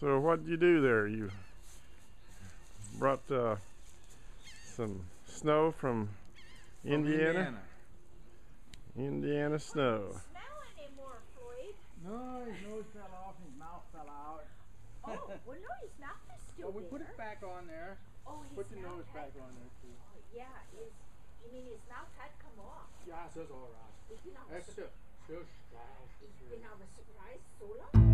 So what'd you do there? You brought some snow from Indiana? Indiana snow. I don't smell anymore, Floyd. No, his nose fell off and his mouth fell out. Oh, well no, his mouth is still there. We put it back on there. Oh, put the nose back on there too. Oh, yeah, you mean his mouth had come off? Yeah, it's all right. It's been a surprise so long.